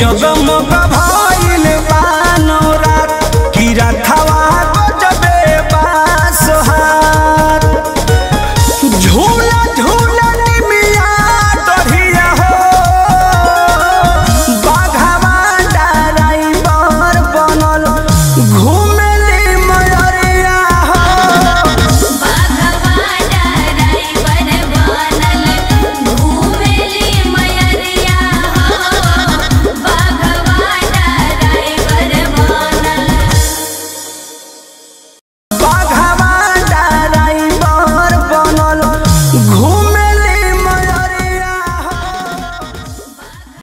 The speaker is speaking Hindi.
जग